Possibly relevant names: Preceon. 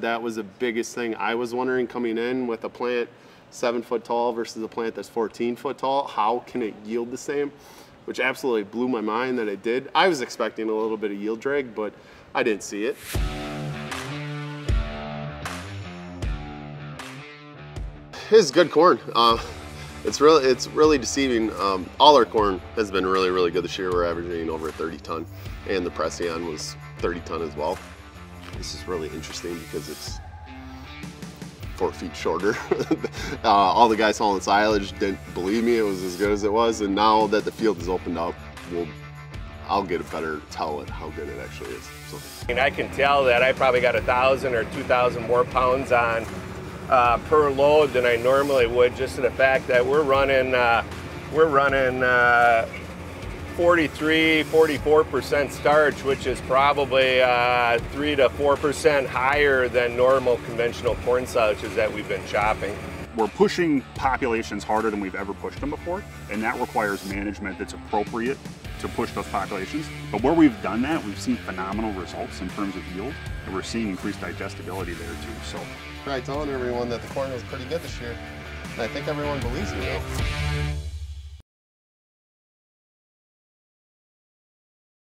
That was the biggest thing I was wondering coming in with a plant 7 foot tall versus a plant that's 14 foot tall. How can it yield the same? Which absolutely blew my mind that it did. I was expecting a little bit of yield drag, but I didn't see it. It's good corn. It's really deceiving. All our corn has been really, really good this year. We're averaging over 30 ton, and the Preceon was 30 ton as well. This is really interesting because it's 4 feet shorter. All the guys hauling silage didn't believe me it was as good as it was, and now that the field is opened up, I'll get a better tell at how good it actually is. So. And I can tell that I probably got 1,000 or 2,000 more pounds on per load than I normally would, just to the fact that we're running 43, 44% starch, which is probably 3 to 4% higher than normal conventional corn silage that we've been chopping. We're pushing populations harder than we've ever pushed them before, and that requires management that's appropriate to push those populations. But where we've done that, we've seen phenomenal results in terms of yield, and we're seeing increased digestibility there too. So I'm telling everyone that the corn was pretty good this year, and I think everyone believes me now.